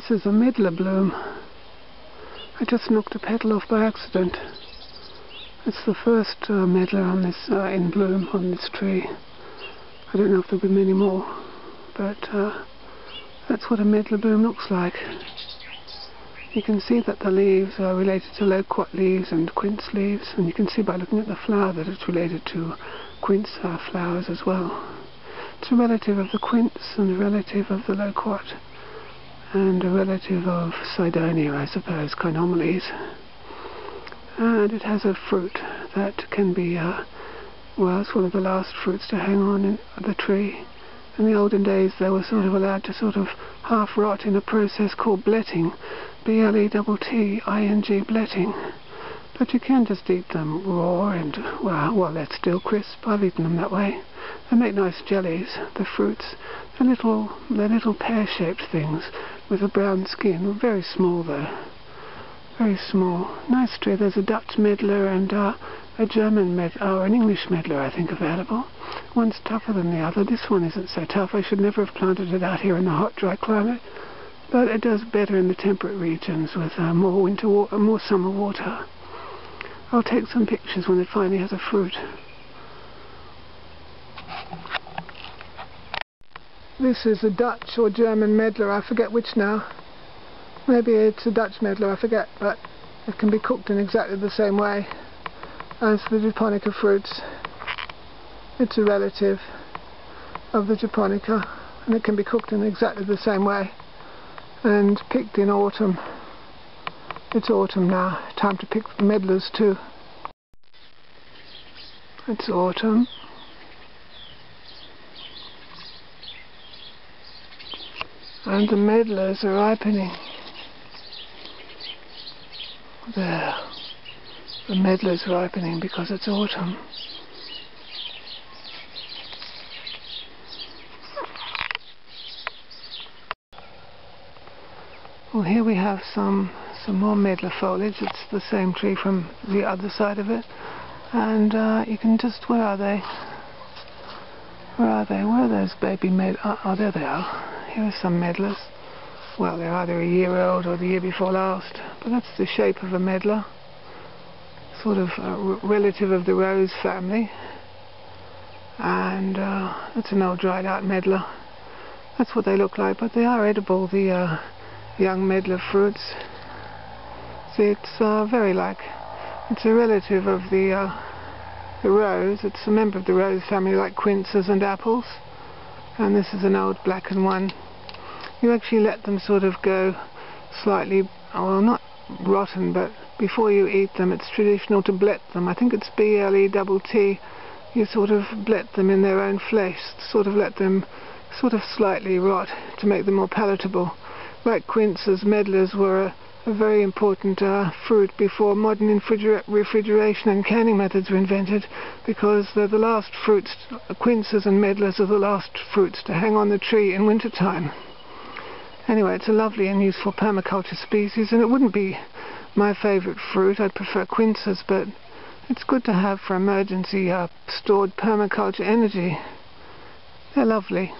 This is a medlar bloom. I just knocked a petal off by accident. It's the first medlar on this, in bloom on this tree. I don't know if there'll be many more, but that's what a medlar bloom looks like. You can see that the leaves are related to loquat leaves and quince leaves, and you can see by looking at the flower that it's related to quince flowers as well. It's a relative of the quince and a relative of the loquat and a relative of Cydonia, I suppose, chaenomeles. And it has a fruit that can be, well, it's one of the last fruits to hang on in the tree. In the olden days they were sort of allowed to sort of half rot in a process called bletting, B-L-E-T-T-I-N-G, bletting. But you can just eat them raw and, well, they're still crisp. I've eaten them that way. They make nice jellies, the fruits. They're little pear-shaped things with a brown skin. Very small, though. Very small. Nice tree. There's a Dutch medlar and a German medlar, or an English medlar, I think, available. One's tougher than the other. This one isn't so tough. I should never have planted it out here in the hot, dry climate. But it does better in the temperate regions with more summer water. I'll take some pictures when it finally has a fruit. This is a Dutch or German medlar, I forget which now. Maybe it's a Dutch medlar, I forget, but it can be cooked in exactly the same way as the japonica fruits. It's a relative of the japonica, and it can be cooked in exactly the same way and picked in autumn. It's autumn now, time to pick the medlars too. It's autumn. And the medlars are ripening. There. The medlars are ripening because it's autumn. Well, here we have some more medlar foliage. It's the same tree from the other side of it, and you can just, where are they, where are those baby medlars? Oh, there they are. Here are some medlars. Well, they're either a year old or the year before last, but that's the shape of a medlar, sort of a relative of the rose family, and that's an old dried out medlar. That's what they look like, but they are edible, the young medlar fruits. It's very like, it's a relative of the rose. It's a member of the rose family, like quinces and apples. And this is an old blackened one. You actually let them sort of go slightly, well, not rotten, but before you eat them, it's traditional to blet them. I think it's B-L-E-T-T. You sort of blet them in their own flesh, sort of let them sort of slightly rot to make them more palatable. Like quinces, medlars were a very important fruit before modern refrigeration and canning methods were invented, because they're the last fruits. Quinces and medlars are the last fruits to hang on the tree in winter time. Anyway, it's a lovely and useful permaculture species, and it wouldn't be my favourite fruit. I'd prefer quinces, but it's good to have for emergency stored permaculture energy. They're lovely.